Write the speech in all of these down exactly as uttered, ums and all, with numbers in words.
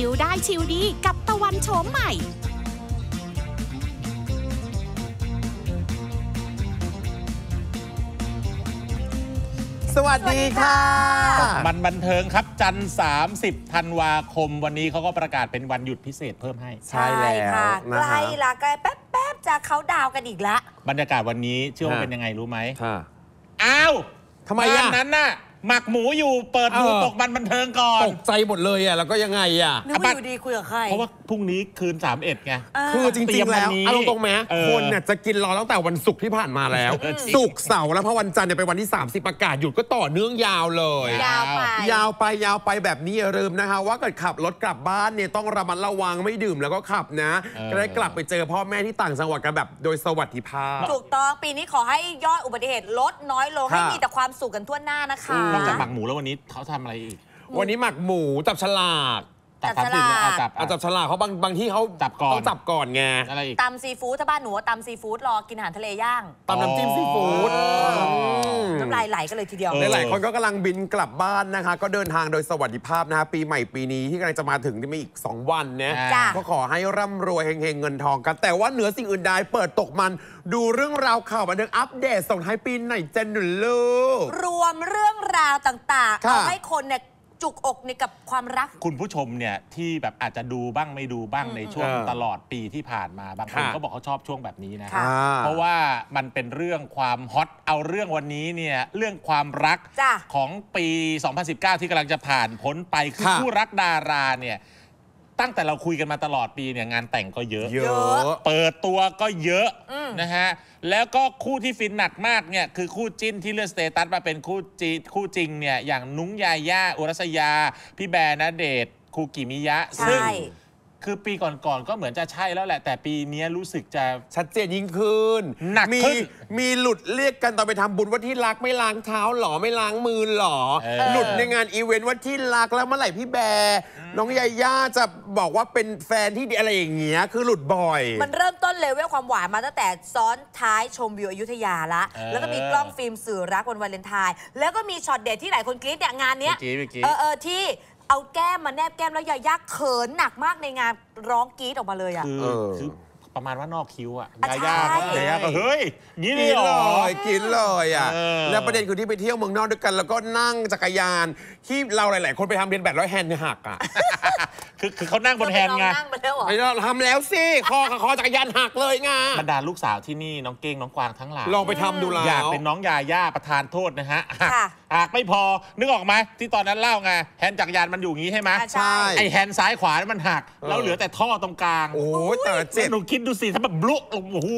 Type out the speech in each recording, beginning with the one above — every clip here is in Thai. ชิลได้ชิลดีกับตะวันโฉมใหม่สวัสดีค่ะมันบันเทิงครับจันทร์สามสิบธันวาคมวันนี้เขาก็ประกาศเป็นวันหยุดพิเศษเพิ่มให้ใช่ค่ะใกล้ละใกล้แป๊บๆจะเขาดาวกันอีกละบรรยากาศวันนี้เชื่อว่าเป็นยังไงรู้ไหมอ้าวทำไมอย่างนั้นน่ะหมักหมูอยู่เปิดดูตกมันบันเทิงก่อนตกใจหมดเลยอ่ะแล้วก็ยังไงอ่ะนึกว่าอยู่ดีคุยกับใครเพราะว่าพรุ่งนี้คืนสามสิบเอ็ดไงคือจริงๆแล้วเอาตรงๆไหมคนเนี่ยจะกินรอตั้งแต่วันศุกร์ที่ผ่านมาแล้วศุกร์เสาร์แล้วพอวันจันทร์เนี่ยเป็นวันที่สามสิบประกาศหยุดก็ต่อเนื่องยาวเลยยาวไปยาวไปยาวไปแบบนี้อย่าลืมนะคะว่าเกิดขับรถกลับบ้านเนี่ยต้องระมัดระวังไม่ดื่มแล้วก็ขับนะจะได้กลับไปเจอพ่อแม่ที่ต่างจังหวัดกันแบบโดยสวัสดิภาพถูกต้องปีนี้ขอให้ยอดอุบัติเหตุลดน้อยลงให้มีแต่ความสุขกันทั่วหน้านะคะนอกจากหมักหมูแล้ววันนี้เขาทำอะไรอีกวันนี้หมักหมูจับฉลากจับฉลากจับฉลากเขาบางบางที่เขาจับก่อนต้องจับก่อนไงอะไรอีกตำซีฟู้ดถ้าบ้านหนูตำซีฟู้ดรอกินอาหารทะเลย่างตำน้ำจิ้มซีฟู้ดน้ำลายไหลกันเลยทีเดียวหลายคนก็กำลังบินกลับบ้านนะคะก็เดินทางโดยสวัสดิภาพนะคะปีใหม่ปีนี้ที่กำลังจะมาถึงที่มีอีกสองวันนะก็ขอให้ร่ำรวยเฮงๆเงินทองกันแต่ว่าเหนือสิ่งอื่นใดเปิดตกมันดูเรื่องราวข่าวบันเทิงอัปเดตส่งให้ปีไหนเจนหนุนลูกรวมเรื่องราวต่างๆเอาให้คนเนี่ยจุกอกในกับความรักคุณผู้ชมเนี่ยที่แบบอาจจะดูบ้างไม่ดูบ้างในช่วงตลอดปีที่ผ่านมาบางคนก็บอกเขาชอบช่วงแบบนี้นะเพราะว่ามันเป็นเรื่องความฮอตเอาเรื่องวันนี้เนี่ยเรื่องความรักของปีสองพันสิบเก้าที่กำลังจะผ่านพ้นไปคือคู่รักดาราเนี่ยตั้งแต่เราคุยกันมาตลอดปีเนี่ยงานแต่งก็เยอะเยอะเปิดตัวก็เยอะนะฮะแล้วก็คู่ที่ฟินหนักมากเนี่ยคือคู่จิ้นที่เลื่อนสเตตัสมาเป็นคู่จีคู่จริงเนี่ยอย่างนุ้งยาย่าอุรัสยาพี่แบร์ณเดชน์คูกิมิยะซึ่งคือปีก่อนๆก็เหมือนจะใช่แล้วแหละแต่ปีนี้รู้สึกจะชัดเจนยิ่งขึ้นหนักขึ้นมีหลุดเรียกกันตอนไปทำบุญว่าที่รักไม่ล้างเท้าหรอไม่ล้างมือหรอหลุดในงานอีเวนต์ว่าที่รักแล้วเมื่อไหร่พี่แบร์น้องยาย่าจะบอกว่าเป็นแฟนที่ดีอะไรอย่างเงี้ยคือหลุดบ่อยมันเริ่มต้นเลเวลความหวานมาตั้งแต่ซ้อนท้ายชมวิวอยุธยาละแล้วก็มีกล้องฟิล์มสื่อรักวันวาเลนไทน์แล้วก็มีช็อตเด็ดที่หลายคนกรี๊ดเนี่ยงานเนี้ยเออเออที่เอาแก้มมาแนบแก้มแล้วยาย่าเขินหนักมากในงานร้องกรี๊ดออกมาเลยอ่ะคือประมาณว่านอกคิวอ่ะยาย่าเลยอ่ะเฮ้ยกินเลยกินเลยอ่ะแล้วประเด็นคือที่ไปเที่ยวเมืองนอกด้วยกันแล้วก็นั่งจักรยานที่เราหลายๆคนไปทำเรียนแบบร้อยแฮนด์หักอ่ะคือคือเขานั่งบนแฮนด์ไงไม่ได้ทำแล้วสิคอคอจักรยานหักเลยไงบรรดาลูกสาวที่นี่น้องเก้งน้องกวางทั้งหลายลองไปทำดูแล้วอยากเป็นน้องยาย่าประธานโทษนะฮะหักไม่พอนึกออกไหมที่ตอนนั้นเล่าไงแฮนด์จักรยานมันอยู่งี้ใช่ไหมใช่ไอแฮนด์ซ้ายขวามันหักแล้วเหลือแต่ท่อตรงกลางโอ้แต่เจ็บหนูคิดดูสิถ้าแบบบลุ๊กโอ้โห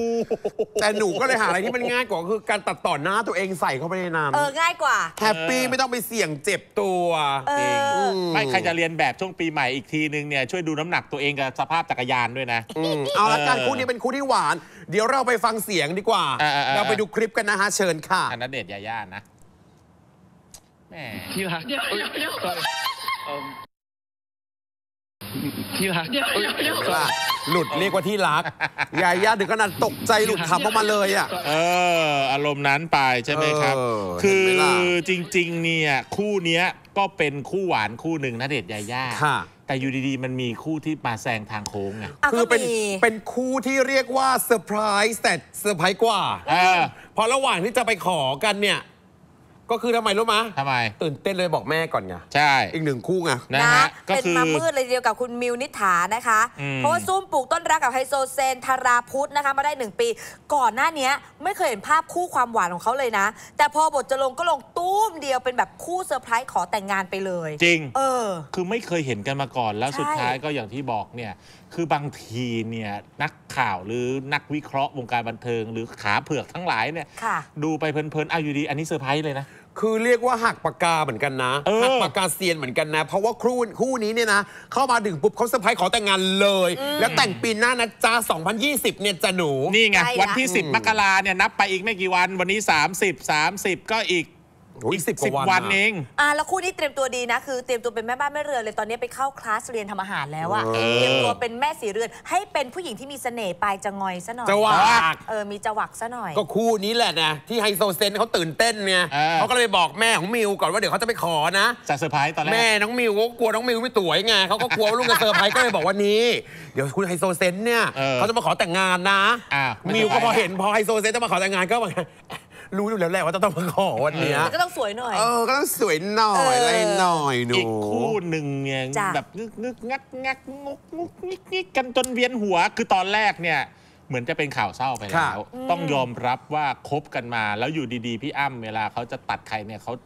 แต่หนูก็เลยหาอะไรที่มันง่ายกว่าคือการตัดต่อหน้าตัวเองใส่เข้าไปในน้ำเออง่ายกว่าแฮปปี้ไม่ต้องไปเสี่ยงเจ็บตัวไม่ใครจะเรียนแบบช่วงปีใหม่อีกทีนึงเนี่ยช่วยดูน้ำหนักตัวเองกับสภาพจักรยานด้วยนะเอาละกันคู่นี้เป็นคู่ที่หวานเดี๋ยวเราไปฟังเสียงดีกว่าเราไปดูคลิปกันนะฮะเชิญค่ะณเดชน์ยาย่านะที่รักที่รักหลุดเรียกว่าที่รักยาย่าถึงขนาดตกใจหลุดขำออกมาเลยอ่ะเอออารมณ์นั้นไปใช่ไหมครับคือจริงๆเนี่ยคู่เนี้ยก็เป็นคู่หวานคู่หนึ่งณเดชน์ยาย่าแต่อยู่ดีๆมันมีคู่ที่มาแซงทางโค้งไงคือเป็นเป็นคู่ที่เรียกว่าเซอร์ไพรส์แต่เซอร์ไพรส์กว่าพอระหว่างที่จะไปขอกันเนี่ยก็คือทำไมรู้มะทำไมตื่นเต้นเลยบอกแม่ก่อนไงใช่อีกหนึ่งคู่ไงนะฮะเป็นมามืดเลยเดียวกับคุณมิวนิษฐานะคะเพราะว่าซุ่มปลูกต้นรักกับไฮโซเซนธาราพุทธนะคะมาได้หนึ่งปีก่อนหน้านี้ไม่เคยเห็นภาพคู่ความหวานของเขาเลยนะแต่พอบทจะลงก็ลงตุ้มเดียวเป็นแบบคู่เซอร์ไพรส์ขอแต่งงานไปเลยจริงเออคือไม่เคยเห็นกันมาก่อนแล้วสุดท้ายก็อย่างที่บอกเนี่ยคือบางทีเนี่ยนักข่าวหรือนักวิเคราะห์วงการบันเทิงหรือขาเผือกทั้งหลายเนี่ยดูไปเพลินๆเอาอยู่ดีอันนี้เซอร์ไพรส์เลยนะคือเรียกว่าหักปากกาเหมือนกันนะหักปากกาเซียนเหมือนกันนะเพราะว่าคู่คู่นี้เนี่ยนะเข้ามาถึงปุ๊บเขาเซอร์ไพรส์ขอแต่งงานเลยแล้วแต่งปีหน้านะจ้าสองพันยี่สิบเนี่ยจะหนูนี่ไงวันที่สิบมกราเนี่ยนับไปอีกไม่กี่วันวันนี้สามสิบ สามสิบก็อีก อีกสิบกว่าวันเองอ่ะแล้วคู่นี้เตรียมตัวดีนะคือเตรียมตัวเป็นแม่บ้านแม่เรือนเลยตอนนี้ไปเข้าคลาสเรียนทำอาหารแล้วอ่ะเตรียมตัวเป็นแม่สีเรือนให้เป็นผู้หญิงที่มีเสน่ห์ปลายจะงอยซะหน่อยจะหวักเออมีจะหวักซะหน่อยก็คู่นี้แหละนะที่ไฮโซเซนเขาตื่นเต้นไงเขาก็เลยบอกแม่ของมิวก่อนว่าเดี๋ยวเขาจะไปขอนะจะเซอร์ไพรส์ตอนแรกแม่น้องมิวก็กลัวน้องมิวไม่สวยไงเขาก็กลัวว่าลูกจะเซอร์ไพรส์ก็เลยบอกว่านี้เดี๋ยวคุณไฮโซเซนเนี่ยเขาจะมาขอแต่งงานนะมิวก็พอเห็นพอไฮโซเซนจะมาขอแต่งงานก็แบบรู้อยู่แล้วแหละว่าจะต้องมาขอวันนี้ก็ต้องสวยหน่อยเออก็ต้องสวยหน่อยอะไรหน่อยหนูอีกคู่หนึ่งเนี่ยแบบงึกงึกงักงักงกงกงิกงิกกันจนเวียนหัวคือตอนแรกเนี่ยเหมือนจะเป็นข่าวเศร้าไปแล้วต้องยอมรับว่าคบกันมาแล้วอยู่ดีๆพี่อ้ำเวลาเขาจะตัดใครเนี่ยเขา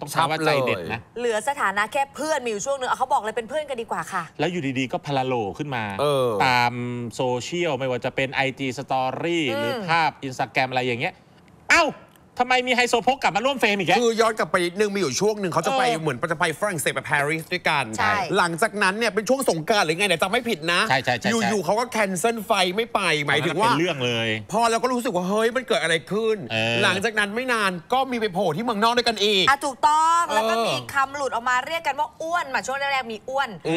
ต้องใช้ว่าใจเด็ดนะเหลือสถานะแค่เพื่อนมีอยู่ช่วงหนึ่งเขาบอกเลยเป็นเพื่อนกันดีกว่าค่ะแล้วอยู่ดีๆก็พลาโลขึ้นมาตามโซเชียลไม่ว่าจะเป็น ไอ จี Story หรือภาพ Instagram อะไรอย่างเงี้ยเอ้าทำไมมีไฮโซโพกกลับมาร่วมเฟรมอีกแล้วคือย้อนกลับไปนิดนึงมีอยู่ช่วงหนึ่งเขาจะไปเหมือนจะไปฝรั่งเศสไปปารีสด้วยกันหลังจากนั้นเนี่ยเป็นช่วงสงกรานต์หรือไงเนี่ยจำไม่ผิดนะอยู่ๆเขาก็แคนเซิลไฟไม่ไปหมายถึงว่าเป็นเรื่องเลยพอเราก็รู้สึกว่าเฮ้ยมันเกิดอะไรขึ้นหลังจากนั้นไม่นานก็มีไปโผล่ที่เมืองนอกด้วยกันอีกอ่ะถูกต้องแล้วก็มีคำหลุดออกมาเรียกกันว่าอ้วนมาช่วงแรกๆมีอ้วนอ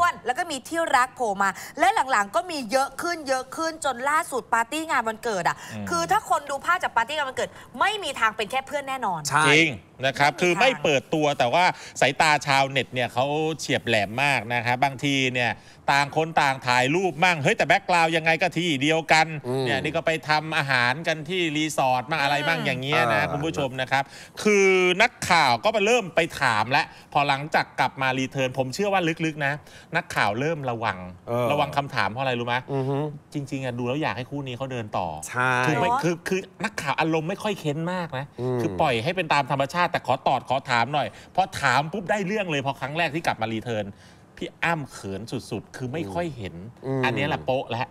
้วนแล้วก็มีที่รักโผล่มาและหลังๆก็มีเยอะขึ้นเยอะขึ้นจนล่าสุดปาร์ตี้งานวันเกิดอ่ะคือถ้าคนดูภาพจากปาร์ตี้งานวันเกิดไม่มีทางเป็นแค่เพื่อนแน่นอนจริงนะครับคือไม่เปิดตัวแต่ว่าสายตาชาวเน็ตเนี่ยเขาเฉียบแหลมมากนะครับบางทีเนี่ยต่างคนต่างถ่ายรูปมั่งเฮ้ยแต่แบ็กกราวด์ยังไงก็ที่เดียวกันเนี่ยนี่ก็ไปทำอาหารกันที่รีสอร์ทมั่งอะไรมั่งอย่างเงี้ยนะคุณผู้ชมนะครับคือนักข่าวก็ไปเริ่มไปถามและพอหลังจากกลับมารีเทิร์นผมเชื่อว่าลึกๆนะนักข่าวเริ่มระวังระวังคำถามเพราะอะไรรู้ไหมจริงๆอะดูแล้วอยากให้คู่นี้เขาเดินต่อคือไม่คือคือนักข่าวอารมณ์ไม่ค่อยเค้นมากนะคือปล่อยให้เป็นตามธรรมชาติแต่ขอตอดขอถามหน่อยพอถามปุ๊บได้เรื่องเลยพอครั้งแรกที่กลับมารีเทิร์นพี่อ้ำเขินสุดๆคือไม่ค่อยเห็นอันนี้แหละโป๊ะแล้ว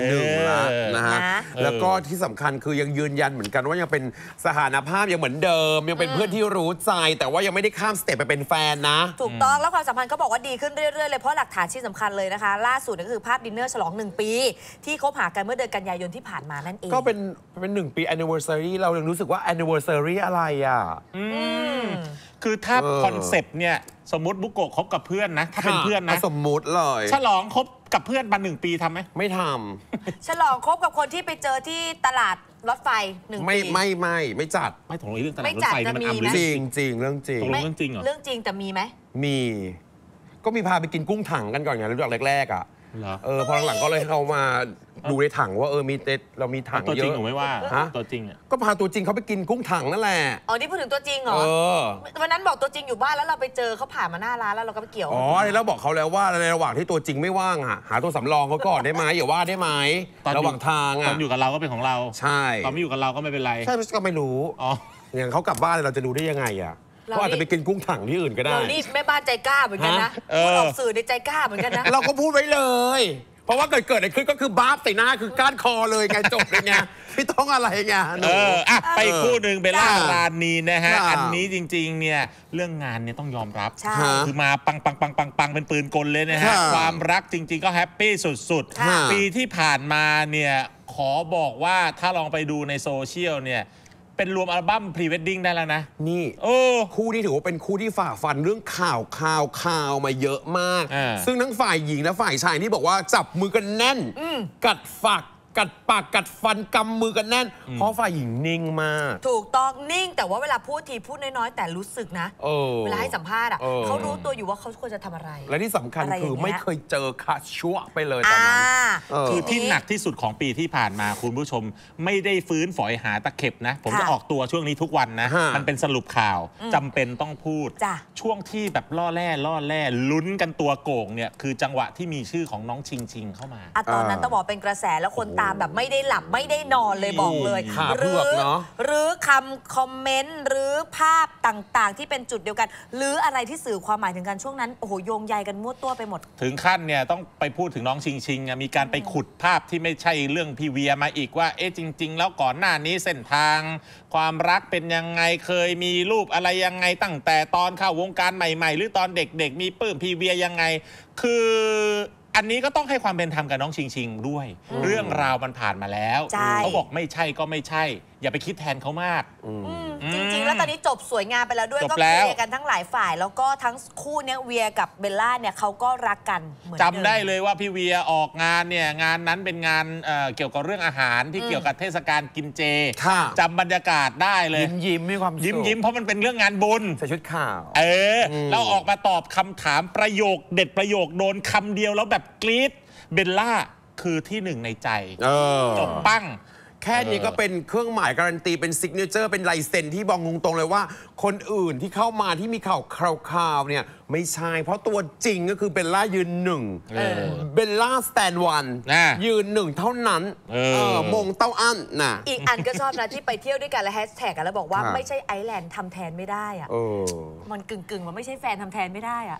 หนึ่งละนะฮะแล้วก็ที่สำคัญคือยังยืนยันเหมือนกันว่ายังเป็นสถานภาพยังเหมือนเดิมยังเป็นเพื่อนที่รู้ใจแต่ว่ายังไม่ได้ข้ามสเต็ปไปเป็นแฟนนะถูกต้องแล้วความสัมพันธ์ก็บอกว่าดีขึ้นเรื่อยๆเลยเพราะหลักฐานชิ้นสำคัญเลยนะคะล่าสุดก็คือภาพดินเนอร์ฉลองหนึ่งปีที่คบหากันเมื่อเดือนกันยายนที่ผ่านมานั่นเองก็เป็นเป็นหนึ่งปี anniversary เรายังรู้สึกว่า anniversary อะไรอ่ะคือถ้าคอนเซปต์เนี่ยสมมติบุโกะคบกับเพื่อนนะถ้าเป็นเพื่อนนะสมมติเลยฉลองคบกับเพื่อนมาหนึ่งปีทำไหมไม่ทำฉลองคบกับคนที่ไปเจอที่ตลาดรถไฟหนึ่งปีไม่ไม่ไม่ไม่จัดไม่ถงเรื่องตลาดรถไฟมันอัมจริงจริงเรื่องจริงเรื่องจริงเหรอเรื่องจริงแต่มีไหมมีก็มีพาไปกินกุ้งถังกันก่อนไงรู้จักแรกๆอ่ะเออพอหลังๆก็เลยเอามาดูในถังว่าเออมีเตเรามีถังเยอะตัวจริงหรือไม่ว่าฮะตัวจริงอ่ะก็พาตัวจริงเขาไปกินกุ้งถังนั่นแหละอ๋อนี่พูดถึงตัวจริงเหรอวันนั้นบอกตัวจริงอยู่บ้านแล้วเราไปเจอเขาผ่านมาหน้าร้านแล้วเราก็ไปเกี่ยวอ๋อแล้วบอกเขาแล้วว่าในระหว่างที่ตัวจริงไม่ว่างอ่ะหาตัวสำรองเขาก่อนได้ไหมอย่าว่าได้ไหมระหว่างทางอ่ะตอนอยู่กับเราก็เป็นของเราใช่ตอนไม่อยู่กับเราก็ไม่เป็นไรใช่ก็ไม่รู้อ๋ออย่างเขากลับบ้านเราจะรู้ได้ยังไงอ่ะก็อาจจะไปกินกุ้งถังที่อื่นก็ได้นี่แม่บ้านใจกล้าเหมือนกันนะพูดออกสื่อในใจกล้าเหมือนกันนะเราก็พูดไว้เลยเพราะว่าเกิดเกิดอะไรขึ้นก็คือบ้าใส่หน้าคือก้านคอเลยไงจบเลยไงไม่ต้องอะไรไงเอออ่ะไปคู่หนึ่งเบลล่ารานีนะฮะอันนี้จริงๆเนี่ยเรื่องงานเนี่ยต้องยอมรับคือมาปังปังปังปังปังเป็นปืนกลเลยนะฮะความรักจริงๆก็แฮปปี้สุดๆปีที่ผ่านมาเนี่ยขอบอกว่าถ้าลองไปดูในโซเชียลเนี่ยเป็นรวมอัลบั้มพรีเวดดิ้งได้แล้วนะนี่โอ้คู่ที่ถือว่าเป็นคู่ที่ฝ่าฟันเรื่องข่าวข่าวข่าวมาเยอะมากซึ่งทั้งฝ่ายหญิงและฝ่ายชายที่บอกว่าจับมือกันแน่นกัดฝักกัดปากกัดฟันกำมือกันแน่นเพราะฝ่ายหญิงนิ่งมากถูกต้องนิ่งแต่ว่าเวลาพูดทีพูดน้อยๆแต่รู้สึกนะเวลาให้สัมภาษณ์อ่ะเขารู้ตัวอยู่ว่าเขาควรจะทำอะไรและที่สำคัญคือไม่เคยเจอคาชั่วไปเลยตอนนั้นคือที่หนักที่สุดของปีที่ผ่านมาคุณผู้ชมไม่ได้ฟื้นฝอยหาตะเข็บนะผมจะออกตัวช่วงนี้ทุกวันนะมันเป็นสรุปข่าวจำเป็นต้องพูดช่วงที่แบบล่อแร่ล่อแร่ลุ้นกันตัวโก่งเนี่ยคือจังหวะที่มีชื่อของน้องชิงชิงเข้ามาตอนนั้นต้องบอกเป็นกระแสแล้วคนตามแบบไม่ได้หลับไม่ได้นอนเลยบอกเลยหรือหรือคำคอมเมนต์หรือภาพต่างๆที่เป็นจุดเดียวกันหรืออะไรที่สื่อความหมายถึงกันช่วงนั้นโอ้โหโยงใยกันมั่วตัวไปหมดถึงขั้นเนี่ยต้องไปพูดถึงน้องชิงชิงมีการไปขุดภาพที่ไม่ใช่เรื่องพี่เวียมาอีกว่าเอ๊ะจริงๆแล้วก่อนหน้านี้เส้นทางความรักเป็นยังไงเคยมีรูปอะไรยังไงตั้งแต่ตอนเข้าวงการใหม่ๆหรือตอนเด็กๆมีปื้มพี่เวียยังไงคืออันนี้ก็ต้องให้ความเป็นธรรมกับน้องชิงชิงด้วยเรื่องราวมันผ่านมาแล้วเขาบอกไม่ใช่ก็ไม่ใช่อย่าไปคิดแทนเขามาก จริงๆแล้วตอนนี้จบสวยงามไปแล้วด้วยก็เคลียร์กันทั้งหลายฝ่ายแล้วก็ทั้งคู่เนี้ยเวียกับเบลล่าเนี่ยเขาก็รักกันเหมือนเดิมจำได้เลยว่าพี่เวียออกงานเนี่ยงานนั้นเป็นงานเกี่ยวกับเรื่องอาหารที่เกี่ยวกับเทศกาลกินเจจำบรรยากาศได้เลยยิ้มยิ้มมีความยิ้มยิ้มเพราะมันเป็นเรื่องงานบุญใส่ชุดขาวเออแล้วออกมาตอบคำถามประโยคเด็ดประโยคโดนคำเดียวแล้วแบบกรี๊ดเบลล่าคือที่หนึ่งในใจจบปั้งแค่นี้ก็เป็นเครื่องหมายการันตีเป็นซิกเนเจอร์เป็นลายเซ็นที่บอกตรงๆเลยว่าคนอื่นที่เข้ามาที่มีข่าวคราวๆเนี่ยไม่ใช่เพราะตัวจริงก็คือเบลล่ายืนหนึ่งเบลล่าสแตนวันยืนหนึ่งเท่านั้นมงเต้าอั้นนะอีกอันก็ชอบนะที่ไปเที่ยวด้วยกันและแฮชแท็กแล้วบอกว่าไม่ใช่ไอแลนด์ทำแทนไม่ได้อะมันกึ่งๆว่าไม่ใช่แฟนทำแทนไม่ได้อะ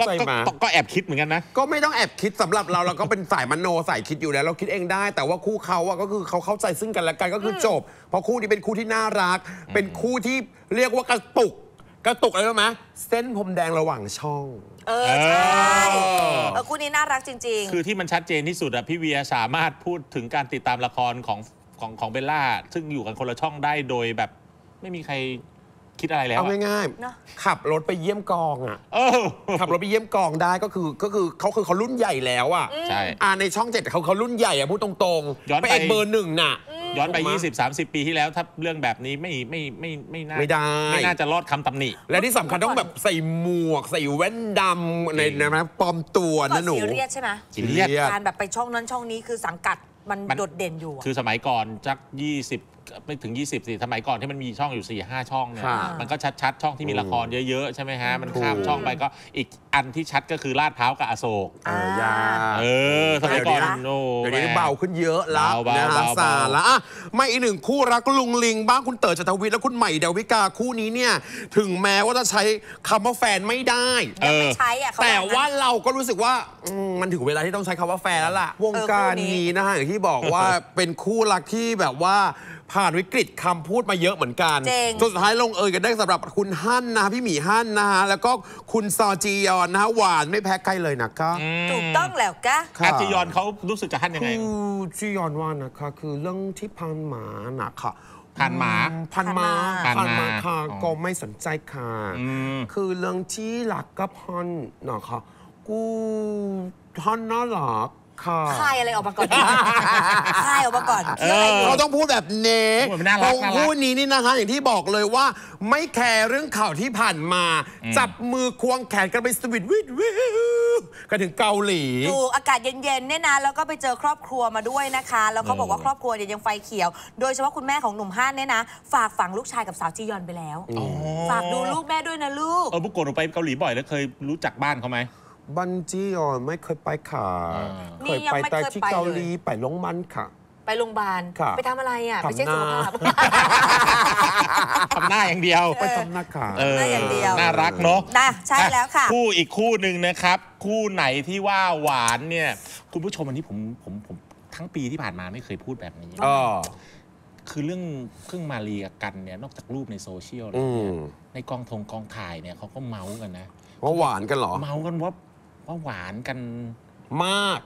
ก็แอบคิดเหมือนกันนะก็ไม่ต้องแอบคิดสำหรับเราเราก็เป็นสายมโนสายคิดอยู่แล้วเราคิดเองได้แต่ว่าคู่เขาอะก็คือเขาเข้าใจซึ่งกันและกันก็คือจบเพราะคู่นี้เป็นคู่ที่น่ารักเป็นคู่ที่เรียกว่ากระตุกกระตุกอะไรรู้ไหมเส้นผมแดงระหว่างช่องเออใช่คู่นี้น่ารักจริงๆคือที่มันชัดเจนที่สุดอะพี่เวียสามารถพูดถึงการติดตามละครของของของเบลล่าซึ่งอยู่กันคนละช่องได้โดยแบบไม่มีใครคิดอะไรแล้วเอาง่ายๆขับรถไปเยี่ยมกองอ่ะขับรถไปเยี่ยมกองได้ก็คือก็คือเขาคือเขารุ่นใหญ่แล้วอ่ะใช่ในช่องเจ็ดเขาเขารุ่นใหญ่อ่ะพูดตรงๆไปเอกเบอร์หนึ่งน่ะย้อนไป ยี่สิบ สามสิบ ปีที่แล้วถ้าเรื่องแบบนี้ไม่ไม่ไม่ไม่น่าไม่ได้ไม่น่าจะรอดคำตำหนิและที่สำคัญต้องแบบใส่หมวกใส่แว่นดำในนะปลอมตัวนะหนูซีเรียสใช่ไหมซีเรียสการแบบไปช่องนั้นช่องนี้คือสังกัดมันโดดเด่นอยู่คือสมัยก่อนจักยี่สิบไม่ถึงยี่สิบสี่สมัยก่อนที่มันมีช่องอยู่สี่ห้าช่องเนี่ยมันก็ชัดๆช่องที่มีละครเยอะๆใช่ไหมฮะมันข้ามช่องไปก็อีกอันที่ชัดก็คือลาดพร้าวกับอโศกเออสมัยก่อนโน้เดี๋ยวนี้เบาขึ้นเยอะแล้วนะครับสาระไม่อีกหนึ่งคู่รักลุงลิงบ้างคุณเต๋อ ชัชวิทย์และคุณใหม่ดาวิกาคู่นี้เนี่ยถึงแม้ว่าจะใช้คำว่าแฟนไม่ได้แต่ว่าเราก็รู้สึกว่ามันถึงเวลาที่ต้องใช้คำว่าแฟนแล้วล่ะวงการนี้นะฮะอย่างที่บอกว่าเป็นคู่รักที่แบบว่าผ่านวิกฤตคำพูดมาเยอะเหมือนกันจนสุดท้ายลงเอยกันได้สำหรับคุณฮั่นนะพี่หมีฮั่นนะฮะแล้วก็คุณซอจียอนนะหวานไม่แพ้ใครเลยนะคะถูกต้องแล้วก็ซอจียอนเขารู้สึกจะฮั่นยังไงคือจียอนว่านะคะคือเรื่องที่พันหมานะค่ะพันหมาพันหมาพันหมาค่ะก็ไม่สนใจค่ะคือเรื่องที่หลักก็พันนะคะกูท่านน่าหลักคายอะไรออกมาก่อนคายออกมาก่อนเขาต้องพูดแบบเน่ของคู่นี้นี่นะคะอย่างที่บอกเลยว่าไม่แคร์เรื่องข่าวที่ผ่านมาจับมือควงแขนกันไปสวิตวิทวิวกันถึงเกาหลีดูอากาศเย็นๆเนี่ยนะแล้วก็ไปเจอครอบครัวมาด้วยนะคะแล้วเขาบอกว่าครอบครัวเนี่ยยังไฟเขียวโดยเฉพาะคุณแม่ของหนุ่มฮั่นเนี่ยนะฝากฝังลูกชายกับสาวจียอนไปแล้วฝากดูลูกแม่ด้วยนะลูกเออบุกโกะไปเกาหลีบ่อยแล้วเคยรู้จักบ้านเขาไหมบันจี้อ่อนไม่เคยไปค่ะเคยไปแต่ที่เกาหลีไปโรงพยาบาลค่ะไปโรงพยาบาลไปทำอะไรอ่ะไปเช็คสุขภาพทำหน้าอย่างเดียวไปทำหน้าค่ะหน้าอย่างเดียวน่ารักเนาะใช่แล้วค่ะคู่อีกคู่หนึ่งนะครับคู่ไหนที่ว่าหวานเนี่ยคุณผู้ชมวันนี้ผมผมผมทั้งปีที่ผ่านมาไม่เคยพูดแบบนี้คือเรื่องเครื่องมาลีกันเนี่ยนอกจากรูปในโซเชียลแล้วเนี่ยในกองทงกองถ่ายเนี่ยเขาก็เมาส์กันนะว่าหวานกันเหรอเมาส์กันว่าว่าหวานกันมาก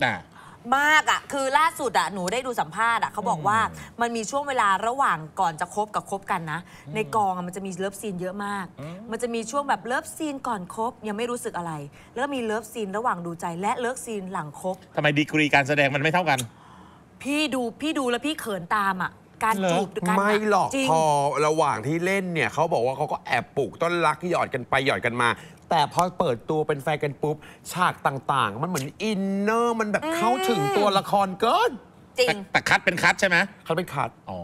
แต่มากอ่ะคือล่าสุดอ่ะหนูได้ดูสัมภาษณ์อ่ะเขาบอกว่ามันมีช่วงเวลาระหว่างก่อนจะคบกับคบกันนะในกองมันจะมีเลิฟซีนเยอะมากมันจะมีช่วงแบบเลิฟซีนก่อนคบยังไม่รู้สึกอะไรแล้วมีเลิฟซีนระหว่างดูใจและเลิฟซีนหลังคบทำไมดีกรีการแสดงมันไม่เท่ากันพี่ดูพี่ดูแล้วพี่เขินตามอ่ะการจูบกันไม่หรอกพอระหว่างที่เล่นเนี่ยเขาบอกว่าเขาก็แอบปลูกต้นรักหยอดกันไปหยอดกันมาแต่พอเปิดตัวเป็นแฟนกันปุ๊บฉากต่างๆมันเหมือนอินเนอร์มันแบบเข้าถึงตัวละครเกินจริงแต่คัดเป็นคัดใช่ไหมคัดเป็นคัดอ๋อ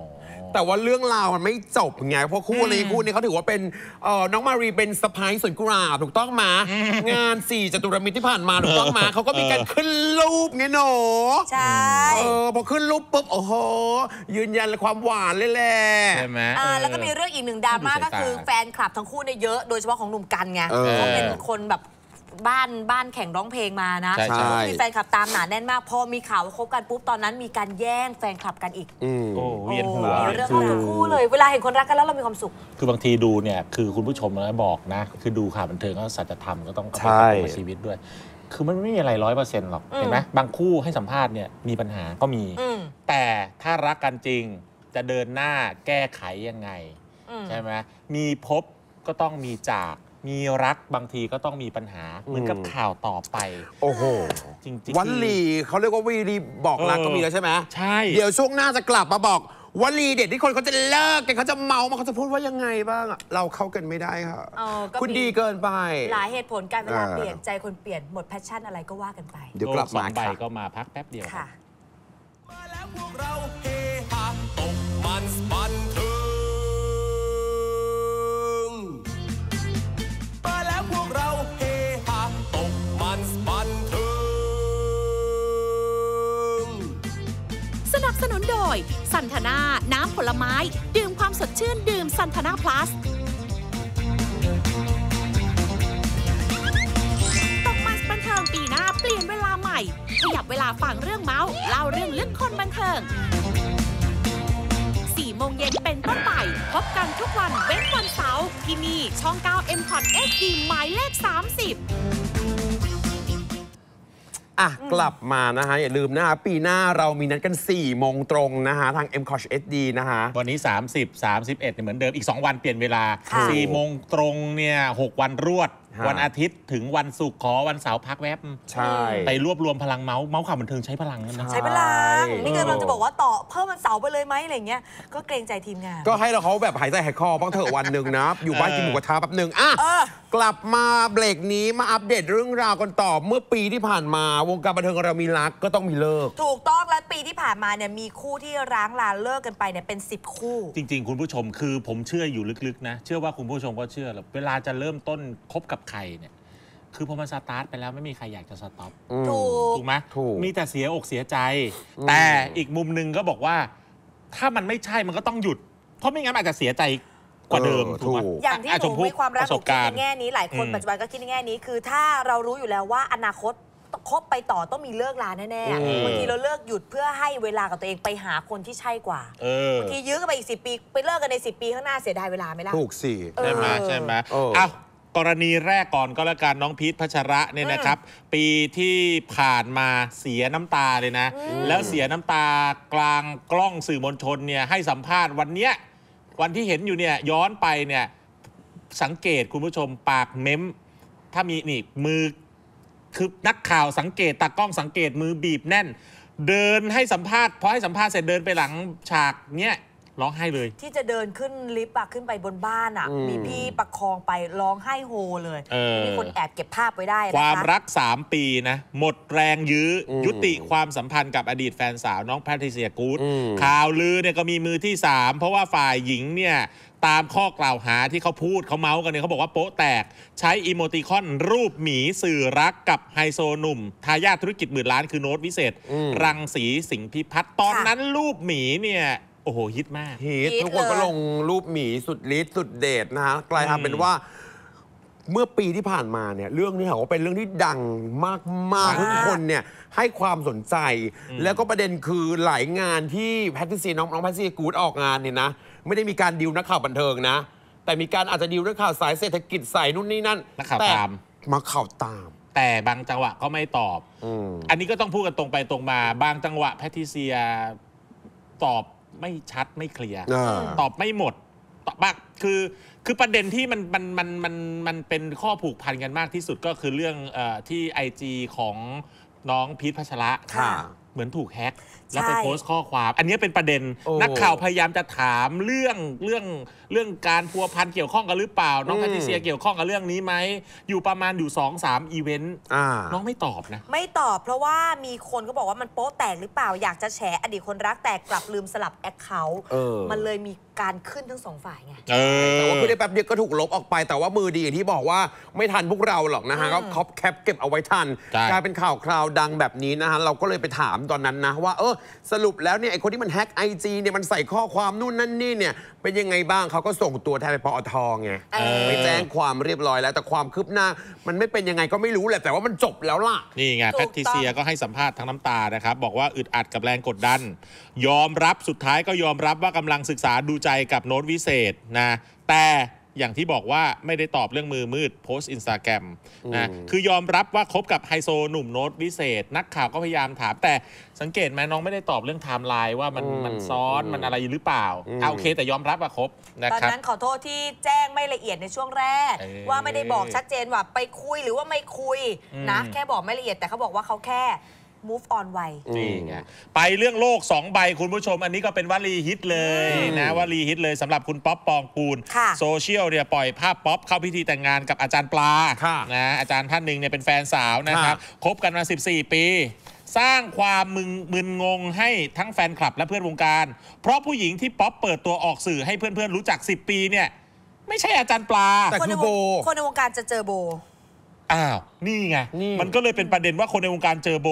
แต่ว่าเรื่องราวมันไม่จบไงเพราะคู่นี้คู่นี้เขาถือว่าเป็นน้องมารีเป็นสะพ้ายสวนกุหลาบถูกต้องมางานสี่จตุรมิตรที่ผ่านมาถูกต้องมาเขาก็มีการขึ้นรูปไงหนูใช่เออพอขึ้นรูปปุ๊บโอ้โหยืนยันความหวานเลยแหละใช่ไหมอ่าแล้วก็มีเรื่องอีกหนึ่งดราม่าก็คือแฟนคลับทั้งคู่เนี่ยเยอะโดยเฉพาะของหนุ่มกันไงเขาเป็นคนแบบบ้านบ้านแข่งร้องเพลงมานะมีแฟนคลับตามหนาแน่นมากพอมีข่าวว่าคบกันปุ๊บตอนนั้นมีการแย่งแฟนคลับกันอีกโอ้เวียนหัวเรื่องของคู่เลยเวลาเห็นคนรักกันแล้วเรามีความสุขคือบางทีดูเนี่ยคือคุณผู้ชมนะบอกนะคือดูข่าวบันเทิงก็สัจธรรมก็ต้องเข้าไปในชีวิตด้วยคือมันไม่มีอะไรร้อยเปอร์เซ็นต์หรอกเห็นไหมบางคู่ให้สัมภาษณ์เนี่ยมีปัญหาก็มีแต่ถ้ารักกันจริง จะเดินหน้าแก้ไขยังไงใช่ไหมมีพบก็ต้องมีจากมีรักบางทีก็ต้องมีปัญหาเหมือนกับข่าวต่อไปโอ้โหจริงๆวลีเขาเรียกว่าวลีบอกรักก็มีแล้วใช่ไหมใช่เดี๋ยวช่วงหน้าจะกลับมาบอกวลีเด็ดที่คนเขาจะเลิกกันเขาจะเมามาเขาจะพูดว่ายังไงบ้างเราเข้ากันไม่ได้ค่ะคุณดีเกินไปหลายเหตุผลการเวลาเปลี่ยนใจคนเปลี่ยนหมดแพชชั่นอะไรก็ว่ากันไปเดี๋ยวกลับมาไปก็มาพักแป๊บเดียวค่ะแล้วพวกเราเฮฮาตกมันมันเถิงมาแล้วพวกเราเฮฮาตกมันมันเถิงสนับสนุนโดยสันทนาน้ำผลไม้ดื่มความสดชื่นดื่มสันทนาพลัสตกมันมันเถิงปีหน้าเปลี่ยนเวลาใหม่ขยับเวลาฟังเรื่องเมาส์เล่าเรื่องลึกคนบันเทิงสี่โมงเย็นเป็นต้นไปพบกันทุกวันเว้นวันเสาร์ที่นี่ช่องเก้า เอ็ม พอด เอช ดี หมายเลขสามสิบอ่ะกลับมานะฮะอย่าลืมนะฮะปีหน้าเรามีนัดกันสี่โมงตรงนะฮะทาง เอ็ม พอด เอช ดี นะฮะวันนี้สามสิบ สามสิบเอ็ดเนี่ยเหมือนเดิมอีกสองวันเปลี่ยนเวลาสี่โมงตรงเนี่ยหกวันรวดวันอาทิตย์ถึงวันศุกร์ขอวันเสาร์พักแวบไปรวบรวมพลังเมาส์เมาส์ข่าวบันเทิงใช้พลังนะใช้พลังนี่กำลังจะบอกว่าต่อเพิ่มวันเสาร์ไปเลยไหมอะไรเงี้ยก็เกรงใจทีมงานก็ให้เราเขาแบบหายใจหายคอบ้างเถอะวันหนึ่งนะอยู่บ้านกินหมูกระทะแป๊บหนึ่งอ่ะกลับมาเบรกนี้มาอัปเดตเรื่องราวกันต่อเมื่อปีที่ผ่านมาวงการบันเทิงเรามีรักก็ต้องมีเลิกถูกต้องและปีที่ผ่านมาเนี่ยมีคู่ที่ร้างลาเลิกกันไปเนี่ยเป็นสิบคู่จริงๆคุณผู้ชมคือผมเชื่ออยู่ลึกๆนะเชื่อว่าคุณผู้ชมก็เชื่อเวลาจะเริ่มต้นคบกับใครเนี่ยคือพอมันสตาร์ทไปแล้วไม่มีใครอยากจะสต็อปถูกไหมมีแต่เสียอกเสียใจแต่อีกมุมหนึ่งก็บอกว่าถ้ามันไม่ใช่มันก็ต้องหยุดเพราะไม่งั้นอาจจะเสียใจกว่าเดิมถูกไหมอย่างที่ผมมีความรักประสบการณ์แง่นี้หลายคนปัจจุบันก็คิดในแง่นี้คือถ้าเรารู้อยู่แล้วว่าอนาคตคบไปต่อต้องมีเลิกลาแน่ๆบางทีเราเลิกหยุดเพื่อให้เวลากับตัวเองไปหาคนที่ใช่กว่าบางทียื้อกันไปอีกสิบปีไปเลิกกันในสิบปีข้างหน้าเสียดายเวลาไหมล่ะถูกสิใช่ไหมใช่ไหมอ้าวกรณีแรกก่อนก็แล้วกันน้องพีชพัชระเนี่ยนะครับปีที่ผ่านมาเสียน้ำตาเลยนะแล้วเสียน้ำตากลางกล้องสื่อมวลชนเนี่ยให้สัมภาษณ์วันเนี้ยวันที่เห็นอยู่เนี่ยย้อนไปเนี่ยสังเกตคุณผู้ชมปากเม้มถ้ามีนี่มือคือนักข่าวสังเกตตากล้องสังเกตมือบีบแน่นเดินให้สัมภาษณ์พอให้สัมภาษณ์เสร็จเดินไปหลังฉากเนี่ยร้องไห้เลยที่จะเดินขึ้นลิฟต์ขึ้นไปบนบ้านอ่ะมีพี่ประคองไปร้องไห้โฮเลยมีคนแอบเก็บภาพไว้ได้ความรักสามปีนะหมดแรงยื้อยุติความสัมพันธ์กับอดีตแฟนสาวน้องแพทริเซียกู๊ดข่าวลือเนี่ยก็มีมือที่สามเพราะว่าฝ่ายหญิงเนี่ยตามข้อกล่าวหาที่เขาพูดเขาเมาส์กันเนี่ยเขาบอกว่าโป๊ะแตกใช้อีโมติคอนรูปหมีสื่อรักกับไฮโซหนุ่มทายาทธุรกิจหมื่นล้านคือโน้ตวิเศษรังสีสิงห์พิพัฒน์ตอนนั้นรูปหมีเนี่ยโอ้โหฮิตมากฮิตทุกคนก็ลงรูปหมีสุดฤทธิ์สุดเดชนะฮะกลายเป็นว่าเมื่อปีที่ผ่านมาเนี่ยเรื่องนี้เขาเป็นเรื่องที่ดังมากๆทุกคนเนี่ยให้ความสนใจแล้วก็ประเด็นคือหลายงานที่แพทริเซียน้องน้องแพทริเซียกู๊ดออกงานเนี่ยนะไม่ได้มีการดิวนักข่าวบันเทิงนะแต่มีการอาจจะดิวนักข่าวสายเศรษฐกิจสายนู่นนี่นั่นนักข่าวตามมาข่าวตามแต่บางจังหวะก็ไม่ตอบอันนี้ก็ต้องพูดกันตรงไปตรงมาบางจังหวะแพทริเซียตอบไม่ชัดไม่เคลียร์ตอบไม่หมดตอบบ้างคือคือประเด็นที่มันมันมันมันมันเป็นข้อผูกพันกันมากที่สุดก็คือเรื่องที่ ไอ จี ของน้องพีชพัชระเหมือนถูกแฮกแล้วไปโพสต์ข้อความอันนี้เป็นประเด็นนักข่าวพยายามจะถามเรื่องเรื่องเรื่องการพัวพันเกี่ยวข้องกันหรือเปล่าน้องแพทริเซียเกี่ยวข้องกับเรื่องนี้ไหมอยู่ประมาณอยู่สองสามอีเวนต์น้องไม่ตอบนะไม่ตอบเพราะว่ามีคนก็บอกว่ามันโป๊ะแตกหรือเปล่าอยากจะแฉอดีตคนรักแต่กลับลืมสลับแอคเคาท์มันเลยมีการขึ้นทั้งสองฝ่ายไงแต่ว่าคือได้แป๊บเดียวก็ถูกลบออกไปแต่ว่ามือดีอย่างที่บอกว่าไม่ทันพวกเราหรอกนะฮะก็คอปแคปเก็บเอาไว้ทันกลายเป็นข่าวคราวดังแบบนี้นะฮะเราก็เลยไปถามตอนนั้นนะว่าเออสรุปแล้วเนี่ยไอคนที่มันแฮ็กไอจีเนี่ยมันใส่ข้อความนู่นนั่นนี่เนี่ยเป็นยังไงบ้างเขาก็ส่งตัวแทนไปปอทไงไปแจ้งความเรียบร้อยแล้วแต่ความคืบหน้ามันไม่เป็นยังไงก็ไม่รู้แหละแต่ว่ามันจบแล้วล่ะนี่ไงแพทริเซียก็ให้สัมภาษณ์ทั้งน้ำตานะครับบอกว่าอึดอัดกับแรงกดดันยอมรับสุดท้ายก็ยอมรับว่ากำลังศึกษาดูใจกับโน้ตวิเศษนะแต่ อย่างที่บอกว่าไม่ได้ตอบเรื่องมือมืดโพสต์อินสตาแกรมนะคือยอมรับว่าคบกับไฮโซหนุ่มโน้ตวิเศษนักข่าวก็พยายามถามแต่สังเกตไหมน้องไม่ได้ตอบเรื่องไทม์ไลน์ว่ามันมันซ้อนมันอะไรหรือเปล่าเอาโอเคแต่ยอมรับว่าคบนะครับตอนนั้นขอโทษที่แจ้งไม่ละเอียดในช่วงแรกว่าไม่ได้บอกชัดเจนว่าไปคุยหรือว่าไม่คุยนะแค่บอกไม่ละเอียดแต่เขาบอกว่าเขาแค่move on ไวนี่ไงไปเรื่องโลกสองใบคุณผู้ชมอันนี้ก็เป็นวลีฮิตเลยนะวลีฮิตเลยสำหรับคุณป๊อปปองกูลโซเชียลเนี่ยปล่อยภาพป๊อปเข้าพิธีแต่งงานกับอาจารย์ปลานะอาจารย์ท่านหนึ่งเนี่ยเป็นแฟนสาวนะครับคบกันมาสิบสี่ปีสร้างความมึนมึนงงให้ทั้งแฟนคลับและเพื่อนวงการเพราะผู้หญิงที่ป๊อปเปิดตัวออกสื่อให้เพื่อนๆรู้จักสิบปีเนี่ยไม่ใช่อาจารย์ปลาแต่คือโบคนในวงการจะเจอโบอ้าวนี่ไงมันก็เลยเป็นประเด็นว่าคนในวงการเจอโบ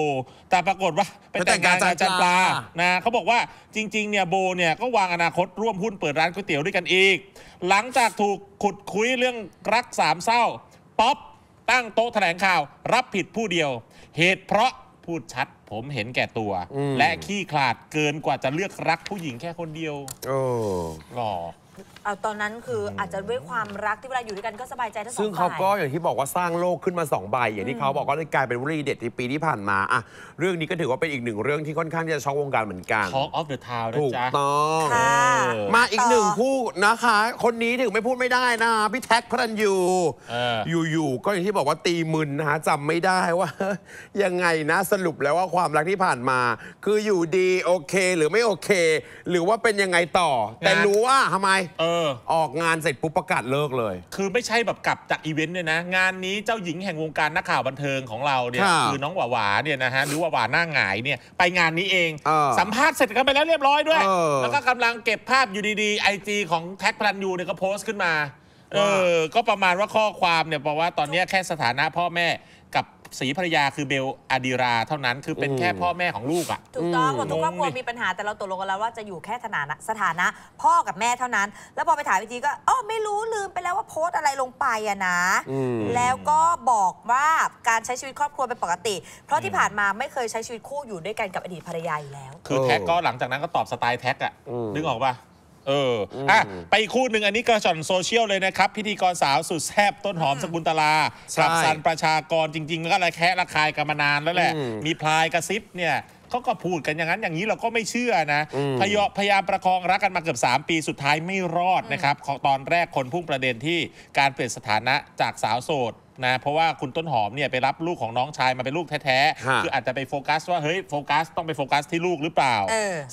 แต่ปรากฏว่าไปแต่งงานอาจารย์ปลานะเขาบอกว่าจริงๆเนี่ยโบเนี่ยก็วางอนาคตร่วมหุ้นเปิดร้านก๋วยเตี๋ยวด้วยกันอีกหลังจากถูกขุดคุยเรื่องรักสามเศร้าป๊อปตั้งโต๊ะแถลงข่าวรับผิดผู้เดียวเหตุเพราะพูดชัดผมเห็นแก่ตัวและขี้ขลาดเกินกว่าจะเลือกรักผู้หญิงแค่คนเดียวโอ้หรอเอาตอนนั้นคืออาจจะด้วยความรักที่เวลาอยู่ด้วยกันก็สบายใจทั้งสองฝ่ายซึ่งเขาก็อย่างที่บอกว่าสร้างโลกขึ้นมาสองใบอย่างที่เขาบอกก็เลยกลายเป็นวลีเด็ดในปีที่ผ่านมาอ่ะเรื่องนี้ก็ถือว่าเป็นอีกหนึ่งเรื่องที่ค่อนข้างจะช็อกวงการเหมือนกัน Talk of the Town ถูกต้องมาอีกหนึ่งคู่นะคะคนนี้ถึงไม่พูดไม่ได้นะพี่แท็กพระรัญยูอยู่ๆก็อย่างที่บอกว่าตีมึนนะจำไม่ได้ว่ายังไงนะสรุปแล้วว่าความรักที่ผ่านมาคืออยู่ดีโอเคหรือไม่โอเคหรือว่าเป็นยังไงต่อแต่รู้ว่าทำไมเออออกงานเสร็จปุ๊บประกาศเลิกเลยคือไม่ใช่แบบกลับจากอีเวนต์เนี่ยนะงานนี้เจ้าหญิงแห่งวงการนักข่าวบันเทิงของเราเนี่ยคือน้องหวาหวาเนี่ยนะฮะหรือว่าหวาหน้าหงายเนี่ยไปงานนี้เองสัมภาษณ์เสร็จกันไปแล้วเรียบร้อยด้วยแล้วก็กำลังเก็บภาพอยู่ดีๆไอจีของแท็กพลันยูเนี่ยก็โพสต์ขึ้นมาเออก็ประมาณว่าข้อความเนี่ยบอกว่าตอนนี้แค่สถานะพ่อแม่กับศรีภรรยาคือเบลอาดิราเท่านั้นคือเป็นแค่พ่อแม่ของลูกอ่ะถูกต้องทุกครอบครัวมีปัญหาแต่เราตกลงกันแล้วว่าจะอยู่แค่ฐานะสถานะพ่อกับแม่เท่านั้นแล้วพอไปถามอีกทีก็อ๋อไม่รู้ลืมไปแล้วว่าโพสอะไรลงไปอะนะแล้วก็บอกว่าการใช้ชีวิตครอบครัวเป็นปกติเพราะที่ผ่านมาไม่เคยใช้ชีวิตคู่อยู่ด้วยกันกับอดีตภรรยาอยู่แล้วคือแท็กก็หลังจากนั้นก็ตอบสไตล์แท็กอ่ะนึกออกป่ะเอออ่ะไปคู่หนึ่งอันนี้กระชอนโซเชียลเลยนะครับพิธีกรสาวสุดแซ่บต้นหอมสกุลตลากับสันประชากรจริงๆแล้วก็อะไรแค่ระคายกันมานานแล้วแหละมีพลายกระซิบเนี่ยเขาก็พูดกันอย่างนั้นอย่างนี้เราก็ไม่เชื่อนะพยพยายามประคองรักกันมาเกือบสามปีสุดท้ายไม่รอดนะครับตอนแรกคนพุ่งประเด็นที่การเปลี่ยนสถานะจากสาวโสดนะเพราะว่าคุณต้นหอมเนี่ยไปรับลูกของน้องชายมาเป็นลูกแท้ๆคืออาจจะไปโฟกัสว่าเฮ้ยโฟกัสต้องไปโฟกัสที่ลูกหรือเปล่า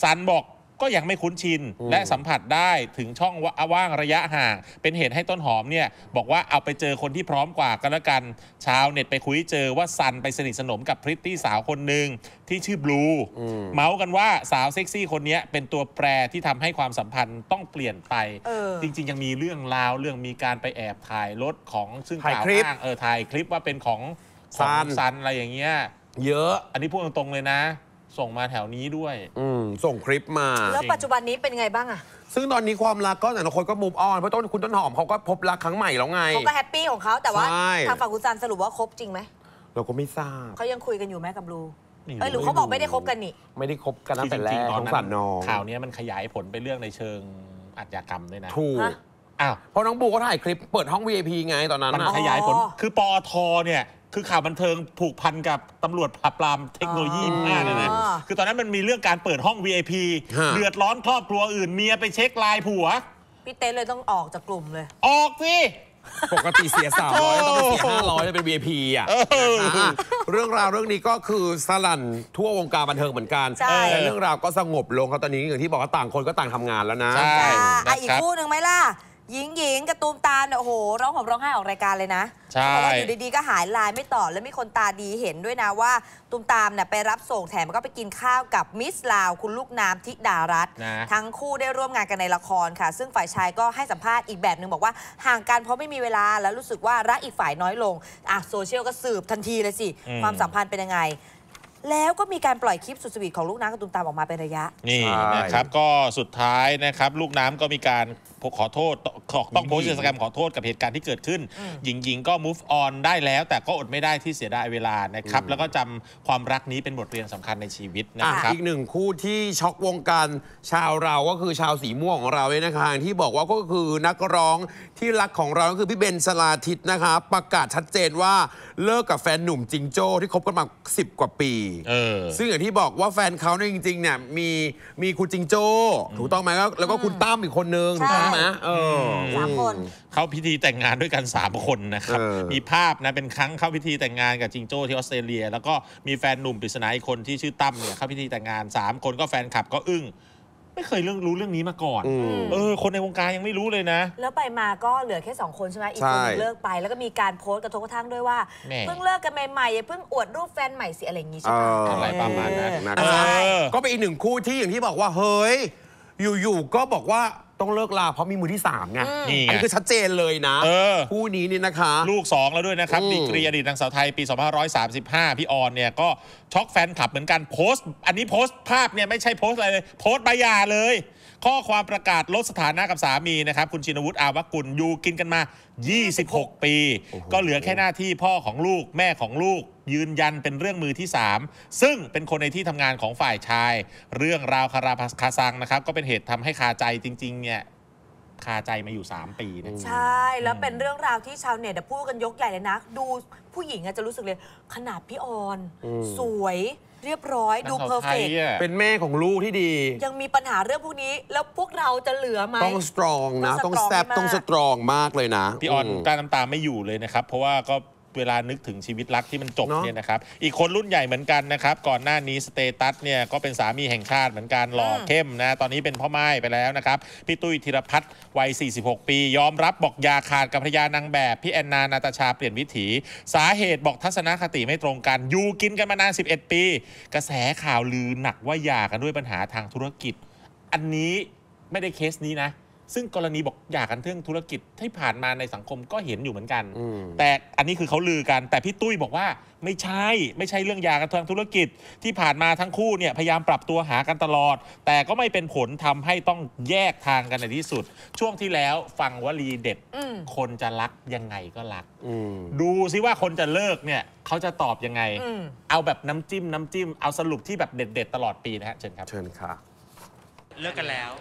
สันบอกก็ยังไม่คุ้นชินและสัมผัสได้ถึงช่องว่างระยะห่างเป็นเหตุให้ต้นหอมเนี่ยบอกว่าเอาไปเจอคนที่พร้อมกว่ากันแล้วกันชาวเน็ตไปคุยเจอว่าซันไปสนิทสนมกับพริตตี้สาวคนหนึ่งที่ชื่อบลูเมาส์กันว่าสาวเซ็กซี่คนนี้เป็นตัวแปรที่ทำให้ความสัมพันธ์ต้องเปลี่ยนไปจริงๆยังมีเรื่องราวเรื่องมีการไปแอบถ่ายรถของซึ่งกล่าวอ้างเออถ่ายคลิปว่าเป็นของซันอะไรอย่างเงี้ยเยอะอันนี้พูดตรงๆเลยนะส่งมาแถวนี้ด้วยอืมส่งคลิปมาแล้วปัจจุบันนี้เป็นไงบ้างอะซึ่งตอนนี้ความรักก็แต่ละคนก็มูฟออนเพราะต้นคุณต้นหอมเขาก็พบรักครั้งใหม่แล้วไงเขาก็แฮปปี้ของเขาแต่ว่าทางฝั่งคุณซันสรุปว่าคบจริงไหมเราก็ไม่ทราบเขายังคุยกันอยู่ไหมกับบลูเออหรือเขาบอกไม่ได้คบกันนี่ไม่ได้คบกันตั้งแต่แรกของฝั่งน้องข่าวนี้มันขยายผลไปเรื่องในเชิงอาชญากรรมด้วยนะถูกอ้าวเพราะน้องบลูก็ถ่ายคลิปเปิดห้อง วี ไอ พี ไงตอนนั้นมันขยายผลคือปอทเนี่ยคือข่าวบันเทิงผูกพันกับตำรวจปราบปรามเทคโนโลยีมากเลยนะคือตอนนั้นมันมีเรื่องการเปิดห้อง วี ไอ พี เดือดร้อนครอบครัวอื่นเมียไปเช็คไลน์ผัวพี่เต้เลยต้องออกจากกลุ่มเลยออกสิปกติเสียสามร้อยต้องเสียห้าร้อยจะเป็น วี ไอ พี อ่ะเรื่องราวเรื่องนี้ก็คือสลั่นทั่ววงการบันเทิงเหมือนกันแต่เรื่องราวก็สงบลงครับตอนนี้อย่างที่บอกว่าต่างคนก็ต่างทำงานแล้วนะอีกคู่หนึ่งไหมล่ะหญิงหญิงกระตูมตาเนี่ยโอ้โหร้องห่มร้องไห้ออกรายการเลยนะเพราะว่าอยู่ดีๆก็หายไลน์ไม่ตอบแล้วมีคนตาดีเห็นด้วยนะว่าตูมตามเนี่ยไปรับส่งแถมก็ไปกินข้าวกับมิสลาวคุณลูกน้ำธิดารัตน์ทั้งคู่ได้ร่วมงานกันในละครค่ะซึ่งฝ่ายชายก็ให้สัมภาษณ์อีกแบบหนึ่งบอกว่าห่างกันเพราะไม่มีเวลาแล้วรู้สึกว่ารักอีกฝ่ายน้อยลงอ่ะโซเชียลก็สืบทันทีเลยสิความสัมพันธ์เป็นยังไงแล้วก็มีการปล่อยคลิปสุดสวีทของลูกน้ำกระตูมตามออกมาเป็นระยะนี่นะครับก็สุดท้ายนะครับลูกน้ำก็มีการ ขอโทษต้องโพสต์อินสตาแกรมขอโทษกับเหตุการณ์ที่เกิดขึ้นหญิงๆก็ move on ได้แล้วแต่ก็อดไม่ได้ที่เสียดายเวลานะครับแล้วก็จำความรักนี้เป็นบทเรียนสำคัญในชีวิตนะครับอีกหนึ่งคู่ที่ช็อกวงการชาวเราก็คือชาวสีม่วงของเราเนี่ยนะคะที่บอกว่าก็คือนักร้องที่รักของเราก็คือพี่เบน ชลาทิศนะคะประกาศชัดเจนว่าเลิกกับแฟนหนุ่มจิงโจ้ที่คบกันมาสิบกว่าปีซึ่งอย่างที่บอกว่าแฟนเขาเนี่ยจริงๆเนี่ยมีมีคุณจิงโจ้ถูกต้องไหมแล้วก็คุณตั้มอีกคนนึงถูกต้องไหมสามคนเข้าพิธีแต่งงานด้วยกันสามคนนะครับมีภาพนะเป็นครั้งเข้าพิธีแต่งงานกับจิงโจ้ที่ออสเตรเลียแล้วก็มีแฟนหนุ่มปริศนาอีกคนที่ชื่อตั้มเนี่ยเข้าพิธีแต่งงานสามคนก็แฟนคลับก็อึ้งไม่เคยเรื่องรู้เรื่องนี้มาก่อนเออคนในวงการยังไม่รู้เลยนะแล้วไปมาก็เหลือแค่สองคนใช่ไหมอีกคนเลิกไปแล้วก็มีการโพสต์กระทบกระทั่งด้วยว่าเพิ่งเลิกกันใหม่ๆเพิ่งอวดรูปแฟนใหม่สิอะไรอย่างงี้ใช่ไหมอะไรประมาณนั้นก็เป็นอีกหนึ่งคู่ที่อย่างที่บอกว่าเฮ้ยอยู่ๆก็บอกว่าต้องเลิกลาเพราะมีมือที่สามไงอันนี้คือชัดเจนเลยนะคู่นี้นี่นะคะลูกสองแล้วด้วยนะครับดีกรีอดีตนางสาวไทยปีสองพันห้าร้อยสามสิบห้าพี่ออนเนี่ยก็ช็อกแฟนคลับเหมือนกันโพสต์อันนี้โพสต์ภาพเนี่ยไม่ใช่โพสต์อะไรเลยโพสต์ใบหย่าเลยข้อความประกาศลดสถานะกับสามีนะครับคุณชินวุฒิอาวกุลอยู่กินกันมายี่สิบหกปีก็เหลือแค่หน้าที่พ่อของลูกแม่ของลูกยืนยันเป็นเรื่องมือที่สามซึ่งเป็นคนในที่ทำงานของฝ่ายชายเรื่องราวคาราคาซังนะครับก็เป็นเหตุทำให้คาใจจริงๆเนี่ยคาใจมาอยู่สามปีนะใช่แล้วเป็นเรื่องราวที่ชาวเน็ตพูดกันยกใหญ่เลยนะดูผู้หญิงจะรู้สึกเลยขนาดพี่ออนสวยเรียบร้อยดูเพอร์เฟกต์เป็นแม่ของลูกที่ดียังมีปัญหาเรื่องพวกนี้แล้วพวกเราจะเหลือไหมต้องสตรองนะต้องแซบต้องสตรองมากเลยนะพี่ออนการน้ำตาไม่อยู่เลยนะครับเพราะว่าก็เวลานึกถึงชีวิตรักที่มันจบเนี่ยนะครับอีกคนรุ่นใหญ่เหมือนกันนะครับก่อนหน้านี้สเตตัสเนี่ยก็เป็นสามีแห่งชาติเหมือนกันหล่อเข้มนะตอนนี้เป็นพ่อไม้ไปแล้วนะครับพี่ตุ้ยธีรพัฒน์วัยสี่สิบหกปียอมรับบอกยาขาดกับภรรยานางแบบพี่แอนนานาตาชาเปลี่ยนวิถีสาเหตุบอกทัศนคติไม่ตรงกันอยู่กินกันมานานสิบเอ็ดปีกระแสข่าวลือหนักว่าหย่ากันด้วยปัญหาทางธุรกิจอันนี้ไม่ได้เคสนี้นะซึ่งกรณีบอกอยากกันเรื่องธุรกิจที่ผ่านมาในสังคมก็เห็นอยู่เหมือนกันแต่อันนี้คือเขาลือกันแต่พี่ตุ้ยบอกว่าไม่ใช่ไม่ใช่เรื่องยากันทางธุรกิจที่ผ่านมาทั้งคู่เนี่ยพยายามปรับตัวหากันตลอดแต่ก็ไม่เป็นผลทำให้ต้องแยกทางกันในที่สุดช่วงที่แล้วฟังวลีเด็ดคนจะรักยังไงก็รักดูซิว่าคนจะเลิกเนี่ยเขาจะตอบยังไงเอาแบบน้ำจิ้มน้ำจิ้มเอาสรุปที่แบบเด็ดๆตลอดปีนะฮะเชิญครับเชิญค่ะเลิกกันแล้ว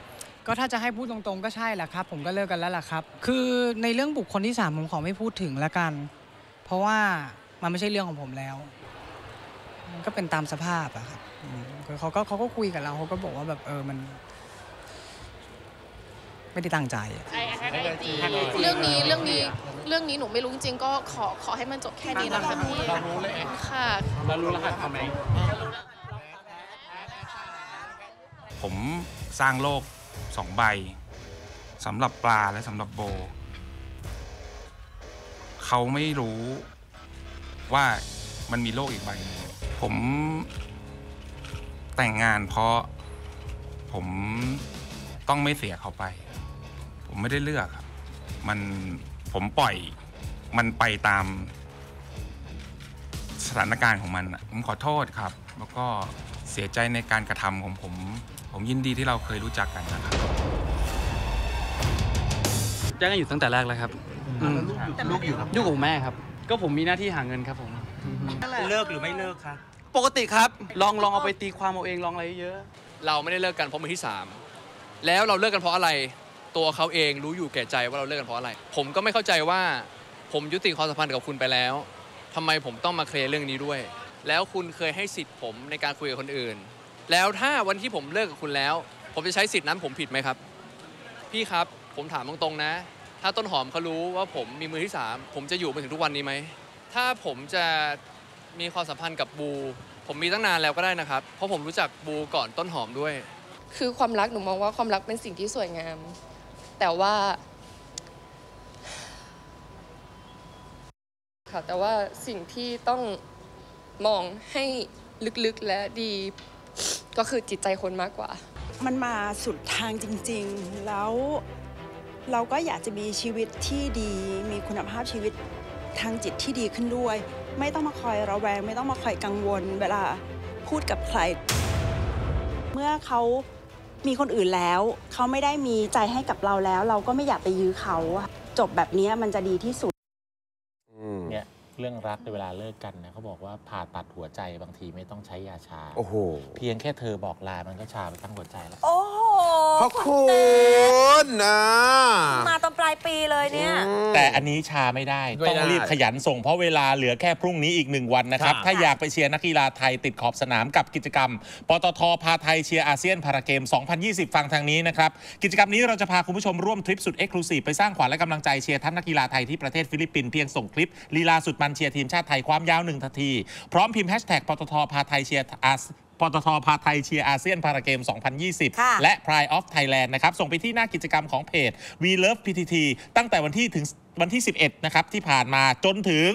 ก็ถ้าจะให้พูดตรงๆก็ใช่แหละครับผมก็เลิกกันแล้วล่ะครับคือในเรื่องบุคคลที่สามผมขอไม่พูดถึงละกันเพราะว่ามันไม่ใช่เรื่องของผมแล้วมันก็เป็นตามสภาพอะครับเขาก็เขาก็คุยกับเราเขาก็บอกว่าแบบเออมันไม่ได้ตั้งใจเรื่องนี้เรื่องนี้เรื่องนี้หนูไม่รู้จริงก็ขอขอให้มันจบแค่นี้นะคะพี่เรารู้เลยค่ะเรารู้รหัสทำไมผมสร้างโลกสองใบสำหรับปลาและสำหรับโบเขาไม่รู้ว่ามันมีโลกอีกใบผมแต่งงานเพราะผมต้องไม่เสียเขาไปผมไม่ได้เลือกครับมันผมปล่อยมันไปตามสถานการณ์ของมันผมขอโทษครับแล้วก็เสียใจในการกระทำของผมผมยินดีที่เราเคยรู้จักกันนะครับแยกกันอยู่ตั้งแต่แรกแล้วครับลูกอยู่กับลูกกับแม่ครับก็ผมมีหน้าที่หาเงินครับผมเลิกหรือไม่เลิกคะปกติครับลองลองเอาไปตีความเอาเองลองอะไรเยอะเราไม่ได้เลิกกันเพราะมือที่สามแล้วเราเลิกกันเพราะอะไรตัวเขาเองรู้อยู่แก่ใจว่าเราเลิกกันเพราะอะไรผมก็ไม่เข้าใจว่าผมยุติความสัมพันธ์กับคุณไปแล้วทำไมผมต้องมาเคลียร์เรื่องนี้ด้วยแล้วคุณเคยให้สิทธิ์ผมในการคุยกับคนอื่นแล้วถ้าวันที่ผมเลิกกับคุณแล้วผมจะใช้สิทธิ์นั้นผมผิดไหมครับพี่ครับผมถามตรงๆนะถ้าต้นหอมเขารู้ว่าผมมีมือที่สามผมจะอยู่ไปถึงทุกวันนี้ไหมถ้าผมจะมีความสัมพันธ์กับบูผมมีตั้งนานแล้วก็ได้นะครับเพราะผมรู้จักบูก่อนต้นหอมด้วยคือความรักหนูมองว่าความรักเป็นสิ่งที่สวยงามแต่ว่าค่ะแต่ว่าสิ่งที่ต้องมองให้ลึกๆและดีก็คือจิตใจคนมากกว่ามันมาสุดทางจริงๆแล้วเราก็อยากจะมีชีวิตที่ดีมีคุณภาพชีวิตทางจิตที่ดีขึ้นด้วยไม่ต้องมาคอยระแวงไม่ต้องมาคอยกังวลเวลาพูดกับใครเมื่อเขา มีคนอื่นแล้วเขาไม่ได้มีใจให้กับเราแล้วเราก็ไม่อยากไปยื้อเขาจบแบบนี้มันจะดีที่สุดเนี่ยเรื่องรักในเวลาเลิกกันนะเขาบอกว่าผ่าตัดหัวใจบางทีไม่ต้องใช้ยาชาโอ้โหเพียงแค่เธอบอกลามันก็ชาไปตั้งหัวใจแล้วโอ้โหขอบคุณนะมาตอนปลายปีเลยเนี่ยแต่อันนี้ชาไม่ได้ต้องรีบขยันส่งเพราะเวลาเหลือแค่พรุ่งนี้อีกหนึ่งวันนะครับถ้าอยากไปเชียร์นักกีฬาไทยติดขอบสนามกับกิจกรรมปตท.พาไทยเชียร์อาเซียนพาราเกมสองพันยี่สิบฟังทางนี้นะครับกิจกรรมนี้เราจะพาคุณผู้ชมร่วมทริปสุดเอ็กซ์คลูซีฟไปสร้างขวัญและกำลังใจเชียร์ทัพนักกีฬาไทยที่ประเทศฟิลิปปินส์เพียงส่งคลิปลีลาสุดมันเชียร์ทีมชาติไทยความยาวหนึ่งนาทีพร้อมพิมพ์แฮชแท็กปตท.พาไทยเชียร์ปตท.พาไทยเชียร์อาเซียนพาราเกมสองพันยี่สิบและ Pride of Thailand นะครับส่งไปที่หน้ากิจกรรมของเพจ We Love พี ที ที ตั้งแต่วันที่ถึงวันที่สิบเอ็ดนะครับที่ผ่านมาจนถึง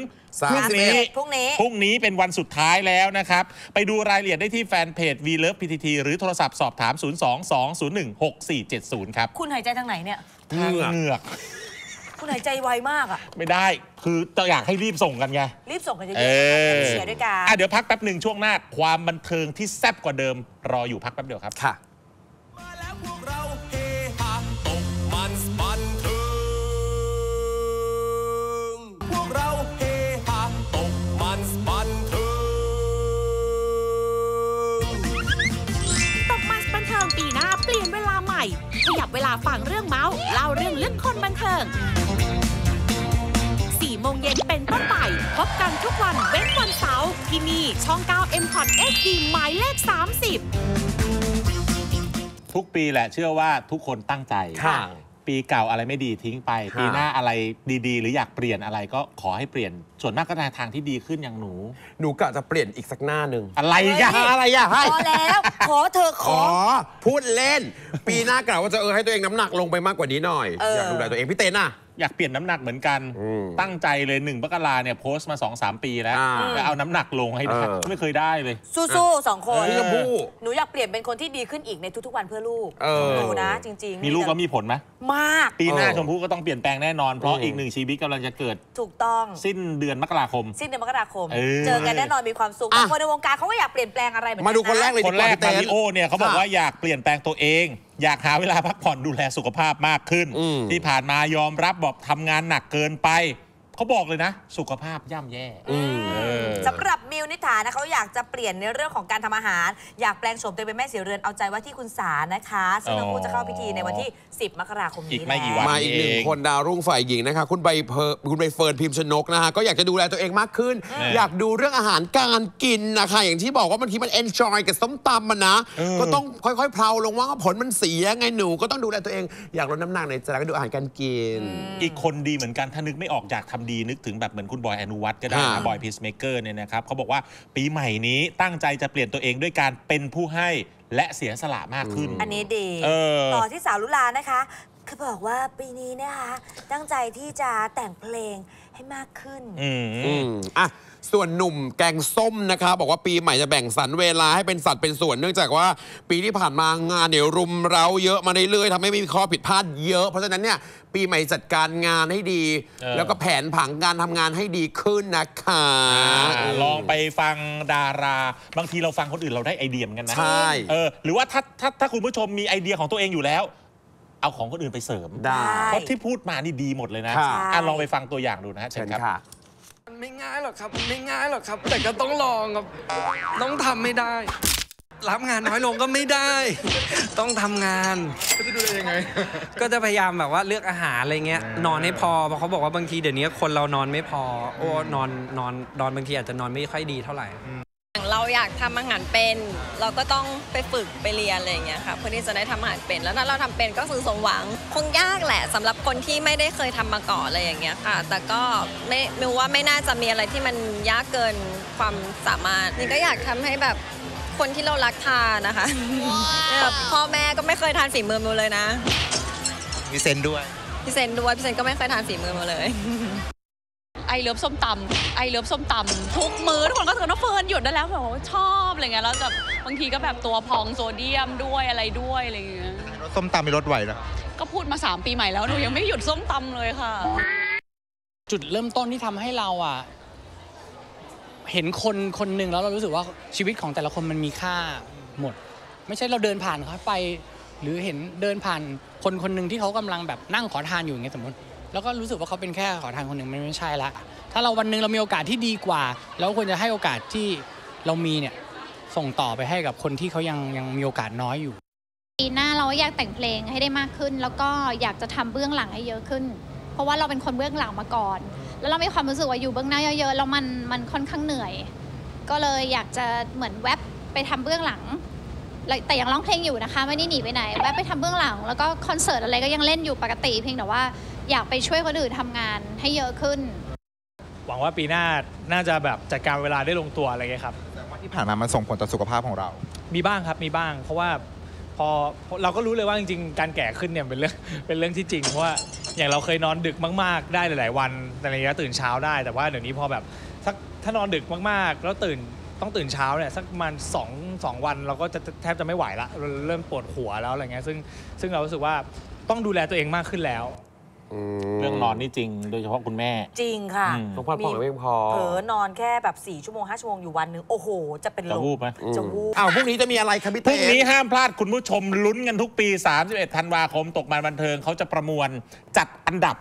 พรุ่งนี้พรุ่งนี้พรุ่งนี้เป็นวันสุดท้ายแล้วนะครับไปดูรายละเอียดได้ที่แฟนเพจ We Love พี ที ที หรือโทรศัพท์สอบถามศูนย์ สอง สอง ศูนย์ หนึ่ง หก สี่ เจ็ด ศูนย์ครับคุณหายใจทางไหนเนี่ยทางเหงือกคุณหายใจไวมากอ่ะไม่ได้คือจะอยากให้รีบส่งกันไงรีบส่งกันเยอะๆเชียร์ด้วยกันเดี๋ยวพักแป๊บหนึ่งช่วงหน้าความบันเทิงที่แซ่บกว่าเดิมรออยู่พักแป๊บเดียวครับค่ะมาแล้วพวกเราเฮฮาตกมันบันเทิงพวกเราเฮฮาตกมันบันเทิงตกมันบันเทิงปีหน้าเปลี่ยนเวลาใหม่ขยับเวลาฟังเรื่องเมาส์เล่าเรื่องลึกคนบันเทิงสี่โมงเย็นเป็นต้นไปพบกันทุกวันเว้นวันเสาร์ที่นี่ช่องเก้า เอ็ม คอร์ด เอช ดี หมายเลขสามสิบทุกปีแหละเชื่อว่าทุกคนตั้งใจปีเก่าอะไรไม่ดีทิ้งไปปีหน้าอะไรดีๆหรืออยากเปลี่ยนอะไรก็ขอให้เปลี่ยนส่วนมากก็ในทางที่ดีขึ้นอย่างหนูหนูกะจะเปลี่ยนอีกสักหน้าหนึ่งอะไรอย่าอะไรอย่าให้พอแล้วขอเธอขอพูดเล่นปีหน้ากล่าวว่าจะเออให้ตัวเองน้ำหนักลงไปมากกว่านี้หน่อยอยากดูแลตัวเองพี่เต้นอะอยากเปลี่ยนน้ำหนักเหมือนกันตั้งใจเลยหนึ่งมกราเนี่ยโพสต์มา สองถึงสาม ปีแล้วแล้วเอาน้ำหนักลงให้ได้ไม่เคยได้เลยสู้ๆสองคนหนูอยากเปลี่ยนเป็นคนที่ดีขึ้นอีกในทุกๆวันเพื่อลูกหนูนะจริงๆมีลูกก็มีผลไหมมากปีหน้าชมพู่ก็ต้องเปลี่ยนแปลงแน่นอนเพราะอีกหนึ่งชีวิตกำลังจะเกิดถูกต้องสิ้นเดือนมกราคมสิ้นเดือนมกราคมเจอกันแน่นอนมีความสุขคนในวงการเขาก็อยากเปลี่ยนแปลงอะไรมาดูคนแรกเลยคนแรกมาริโอเนี่ยเขาบอกว่าอยากเปลี่ยนแปลงตัวเองอยากหาเวลาพักผ่อนดูแลสุขภาพมากขึ้นที่ผ่านมายอมรับบอกทำงานหนักเกินไปเขาบอกเลยนะสุขภาพย่ำแย่สำหรับมิวนิฐานะเขาอยากจะเปลี่ยนในเรื่องของการทำอาหารอยากแปลงโฉมตัวเป็นแม่สีเรือนเอาใจว่าที่คุณสานะคะซึ่งน้องคุณจะเข้าพิธีในวันที่สิบมกราคมนี้มาอีกหนึ่งคนดาวรุ่งฝ่ายหญิงนะคะคุณใบเฟิร์นพิมพ์ชนกนะคะก็อยากจะดูแลตัวเองมากขึ้นอยากดูเรื่องอาหารการกินนะคะอย่างที่บอกว่าบางทีมันเอนจอยกับส้มตำมันนะก็ต้องค่อยๆเพลาลงว่าผลมันเสียไงหนูก็ต้องดูแลตัวเองอยากลดน้ำหนักในใจก็ดูอาหารการกินอีกคนดีเหมือนกันถ้านึกไม่ออกอยากทำดีนึกถึงแบบเหมือนคุณบอยอนุวัฒน์ก็ได้นะบอยพีซเมเกอร์เนี่ยนะครับเขาบอกว่าปีใหม่นี้ตั้งใจจะเปลี่ยนตัวเองด้วยการเป็นผู้ให้และเสียสละมากขึ้นอันนี้ดีต่อที่สาวลุลานะคะคือบอกว่าปีนี้นะคะตั้งใจที่จะแต่งเพลงให้มากขึ้นอืมอ่ะส่วนหนุ่มแกงส้มนะคะบอกว่าปีใหม่จะแบ่งสรรเวลาให้เป็นสัตว์เป็นส่วนเนื่องจากว่าปีที่ผ่านมางานเดี๋ยวรุมเร้าเยอะมาเรื่อยๆทำให้มีข้อผิดพลาดเยอะเพราะฉะนั้นเนี่ยปีใหม่จัดการงานให้ดีแล้วก็แผนผังการทำงานให้ดีขึ้นนะคะลองไปฟังดาราบางทีเราฟังคนอื่นเราได้ไอเดียเหมือนกันนะใช่เออหรือว่าถ้าถ้าถ้าคุณผู้ชมมีไอเดียของตัวเองอยู่แล้วเอาของคนอื่นไปเสริมได้เพราะที่พูดมานี่ดีหมดเลยนะลองไปฟังตัวอย่างดูนะฮะเชิญครับมันไม่ง่ายหรอกครับไม่ง่ายหรอกครับแต่ก็ต้องลองครับต้องทำไม่ได้รับงานน้อยลงก็ไม่ได้ต้องทำงานก็จะดูได้ยังไงก็จะพยายามแบบว่าเลือกอาหารอะไรเงี้ยนอนให้พอเพราะเขาบอกว่าบางทีเดี๋ยวนี้คนเรานอนไม่พอโอ้นอนนอนนอนบางทีอาจจะนอนไม่ค่อยดีเท่าไหร่เราอยากทำอาหารเป็นเราก็ต้องไปฝึกไปเรียนอะไรอย่างเงี้ยค่ะเพื่อที่จะได้ทำอาหารเป็นแล้วถ้าเราทำเป็นก็คือสมหวังคงยากแหละสำหรับคนที่ไม่ได้เคยทำมาก่อนอะไรอย่างเงี้ยค่ะแต่ก็ไม่รู้ว่าไม่น่าจะมีอะไรที่มันยากเกินความสามารถนี่ก็อยากทำให้แบบคนที่เรารักทานนะคะ wow. พ่อแม่ก็ไม่เคยทานฝีมือมิวเลยนะพี่เซนด้วยพี่เซนด้วยพี่เซนก็ไม่เคยทานฝีมือมิวเลยไอเลิฟส้มตำไอเลิฟส้มตำทุกมื้อทุกคนก็เตือนว่าเฟิร์นหยุดได้แล้วแบบชอบอะไรเงี้ยแล้วแบบบางทีก็แบบตัวพองโซเดียมด้วยอะไรด้วยอะไรเงี้ยรสส้มตำมีรสไหวนะก็พูดมาสามปีใหม่แล้วหนูยังไม่หยุดส้มตำเลยค่ะจุดเริ่มต้นที่ทำให้เราอ่ะเห็นคนคนหนึ่งแล้วเรารู้สึกว่าชีวิตของแต่ละคนมันมีค่าหมดไม่ใช่เราเดินผ่านเขาไป หรือเห็นเดินผ่านคนคนหนึ่งที่เขากำลังแบบนั่งขอทานอยู่อย่างเงี้ยสมมติแล้วก็รู้สึกว่าเขาเป็นแค่ขอทานคนหนึ่งมันไม่ใช่ละถ้าเราวันนึงเรามีโอกาสที่ดีกว่าเราควรจะให้โอกาสที่เรามีเนี่ยส่งต่อไปให้กับคนที่เขายังยังมีโอกาสน้อยอยู่ปีหน้าเราอยากแต่งเพลงให้ได้มากขึ้นแล้วก็อยากจะทำเบื้องหลังให้เยอะขึ้นเพราะว่าเราเป็นคนเบื้องหลังมาก่อนแล้วเรามีความรู้สึกว่าอยู่เบื้องหน้าเยอะๆแล้วมันมันค่อนข้างเหนื่อยก็เลยอยากจะเหมือนแวบไปทำเบื้องหลังแต่ยังร้องเพลงอยู่นะคะไม่ได้หนีไปไหนแวบไปทำเบื้องหลังแล้วก็คอนเสิร์ตอะไรก็ยังเล่นอยู่ปกติเพียงแต่ว่าอยากไปช่วยคนอื่นทำงานให้เยอะขึ้นหวังว่าปีหน้าน่าจะแบบจัดการเวลาได้ลงตัวอะไรเงี้ยครับแต่ว่าที่ผ่านมามันส่งผลต่อสุขภาพของเรามีบ้างครับมีบ้างเพราะว่าพอเราก็รู้เลยว่าจริงๆการแก่ขึ้นเนี่ยเป็นเรื่องเป็นเรื่องที่จริงเพราะว่าอย่างเราเคยนอนดึกมากๆได้หลายๆวันแต่ระยะตื่นเช้าได้แต่ว่าเดี๋ยวนี้พอแบบสักถ้านอนดึกมากๆแล้วตื่นต้องตื่นเช้าเนี่ยสักประมาณสองสองวันเราก็จะแทบจะไม่ไหวละเริ่มปวดหัวแล้วอะไรเงี้ยซึ่งซึ่งเรารู้สึกว่าต้องดูแลตัวเองมากขึ้นแล้วเรื่องนอนนี่จริงโดยเฉพาะคุณแม่จริงค่ะต้องพักผ่อนไม่พอเผลอนอนแค่แบบสี่ชั่วโมงห้าชั่วโมงอยู่วันนึงโอ้โหจะเป็นลมจะวูบไหมจะวูบอ้าวพรุ่งนี้จะมีอะไรครับพี่เต้พรุ่งนี้ห้ามพลาดคุณผู้ชมลุ้นกันทุกปีสามสิบเอ็ดธันวาคมตกมันบันเทิงเขาจะประมวลจัดอันดับ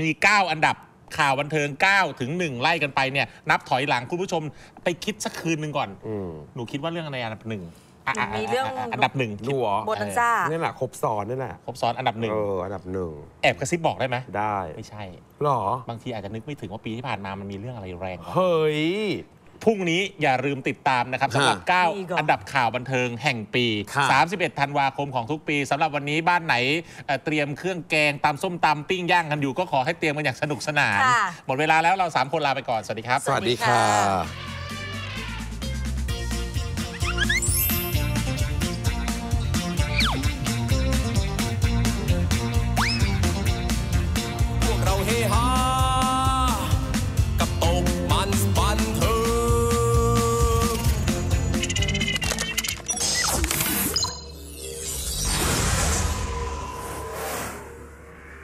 มีเก้าอันดับข่าวบันเทิงเก้าถึงหนึ่งไล่กันไปเนี่ยนับถอยหลังคุณผู้ชมไปคิดสักคืนหนึ่งก่อนหนูคิดว่าเรื่องอะไรอันดับหนึ่งมีเรื่องอันดับหนึ่งดูอ๋อโบนันซ่านี่แหละครบซ้อนนี่แหละครบซ้อนอันดับหนึ่งเอออันดับหนึ่งแอบกระซิบบอกได้ไหมได้ไม่ใช่หรอบางทีอาจจะนึกไม่ถึงว่าปีที่ผ่านมามันมีเรื่องอะไรแรงเฮ้ยพรุ่งนี้อย่าลืมติดตามนะครับสำหรับเก้าอันดับข่าวบันเทิงแห่งปีสามสิบเอ็ดธันวาคมของทุกปีสำหรับวันนี้บ้านไหนเตรียมเครื่องแกงตำส้มตำปิ้งย่างกันอยู่ก็ขอให้เตรียมกันอย่างสนุกสนานหมดเวลาแล้วเราสามคนลาไปก่อนสวัสดีครับสวัสดีค่ะ